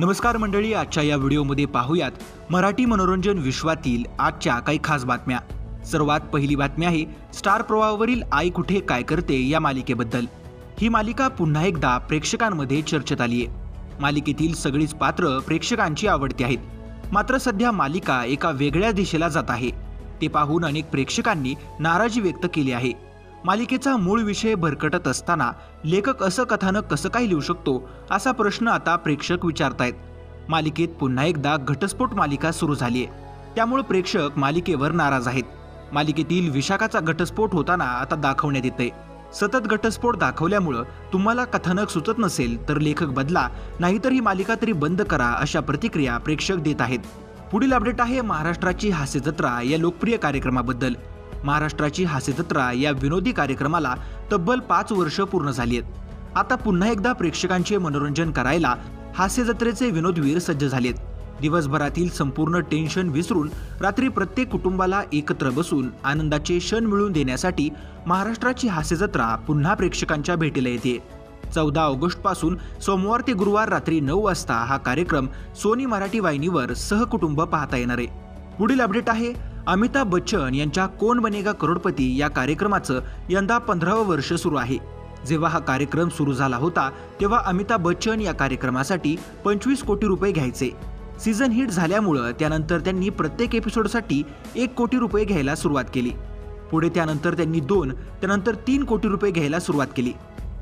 नमस्कार मंडळी, आजच्या या व्हिडिओमध्ये पाहूयात मराठी मनोरंजन विश्वातील आजच्या काही खास बातम्या। सर्वात पहिली बातमी आहे स्टार प्रवाहावरील आई कुठे काय करते या मालिकेबद्दल। ही मालिका पुन्हा एकदा प्रेक्षकांमध्ये चर्चेत आली आहे। मालिकेतील सगळीच पात्र प्रेक्षकांची आवडती आहेत, मात्र सध्या मालिका एका वेगळ्या दिशेला जात आहे। ते पाहून अनेक प्रेक्षकांनी नाराजी व्यक्त केली आहे। मालिकेचा मूळ विषय भरकटत असताना लेखक असं कथानक कसं काय लिहू शकतो असा प्रश्न आता प्रेक्षक विचारतायत। मालिकेत पुन्हा एकदा घटस्फोट मालिका सुरू झाली आहे, त्यामुळे प्रेक्षक मालिकेवर नाराज आहेत। मालिकेतील विशाखाचा घटस्फोट होताना आता दाखवण्यात येते। सतत घटस्फोट दाखवल्यामुळे तुम्हाला कथानक सुचत नसेल तर लेखक बदला, नाहीतर ही मालिका तरी बंद करा, अशा प्रतिक्रिया प्रेक्षक देत आहेत। पुढील अपडेट आहे महाराष्ट्राची हास्य जत्रा या लोकप्रिय कार्यक्रमाबद्दल। महाराष्ट्राची हास्य जत्रा या विनोदी कार्यक्रमाला तब्बल 5 वर्ष पूर्ण झाली आहेत। आता पुन्हा एकदा प्रेक्षकांचे मनोरंजन करायला हास्य जत्रेचे विनोदवीर सज्ज झालेत। दिवसभरातील संपूर्ण टेन्शन विसरून रात्री प्रत्येक कुटुंबाला एकत्र बसून आनंदाचे क्षण मिळवून देण्यासाठी महाराष्ट्राची हास्य जत्रा पुन्हा प्रेक्षकांच्या भेटीला येते। 14 ऑगस्ट पासून सोमवार ते गुरुवार रात्री 9 वाजता हा कार्यक्रम सोनी मराठी वाहिनीवर सहकुटुंब पाहता येणार आहे। पुढील अपडेट आहे अमिताभ बच्चन यांच्या कौन बनेगा करोडपती या कार्यक्रमाचं यंदा 15वं वर्ष सुरू आहे। जेव्हा हा कार्यक्रम सुरू झाला होता तेव्हा अमिताभ बच्चन या कार्यक्रमासाठी 25 कोटी रुपये घ्यायचे। सीझन हिट झाल्यामुळे त्यानंतर त्यांनी प्रत्येक एपिसोडसाठी 1 कोटी रुपये घ्यायला सुरुवात केली। पुढे त्यानंतर त्यांनी 2, त्यानंतर 3 कोटी रुपये घ्यायला सुरुवात केली।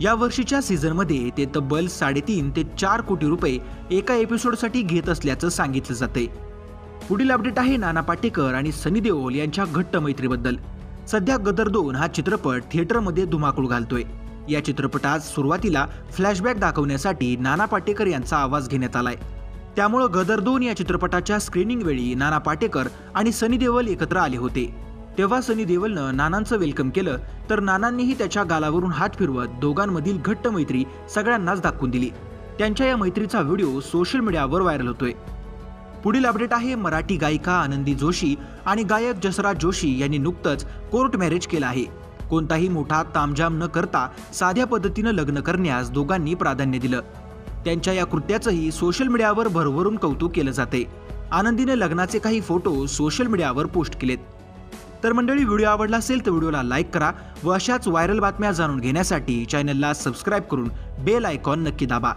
या वर्षीच्या सीझनमध्ये ते तब्बल 3.5 ते 4 कोटी रुपये एका एपिसोडसाठी घेत असल्याचं सांगितलं जाते। पुढील अपडेट आहे नाना पाटेकर आणि सनी देओल यांच्या घट्ट मैत्रीबद्दल। सध्या गदर 2 हा चित्रपट थिएटरमध्ये धुमाकूळ घालतोय। या चित्रपटात सुरुवातीला फ्लॅशबॅक दाखवण्यासाठी नाना पाटेकर यांचा आवाज घेण्यात आलाय, त्यामुळे गदर 2 या चित्रपटाच्या स्क्रीनिंग वेळी नाना पाटेकर आणि सनी देओल एकत्र आले होते। तेव्हा सनी देओलनं नानांचं वेलकम केलं, तर नानांनीही त्याच्या गालावरून हात फिरवत दोघांमधील घट्ट मैत्री सगळ्यांनाच दाखवून दिली। त्यांच्या या मैत्रीचा व्हिडिओ सोशल मीडियावर व्हायरल होतोय। पुढील अपडेट आहे मराठी गायिका आनंदी जोशी आणि गायक जसरा जोशी यांनी नुकतंच कोर्ट मॅरेज केलं आहे। कोणताही मोठा तामझाम न करता साध्या पद्धतीनं लग्न करण्यास दोघांनी प्राधान्य दिलं। त्यांच्या या कृत्याचंही सोशल मीडियावर भरभरून कौतुक केलं जाते। आनंदीने लग्नाचे काही फोटो सोशल मीडियावर पोस्ट केलेत। तर मंडळी, व्हिडिओ आवडला असेल तर व्हिडिओला लाईक करा व अशाच व्हायरल बातम्या जाणून घेण्यासाठी चॅनलला सबस्क्राईब करून बेल आयकॉन नक्की दाबा।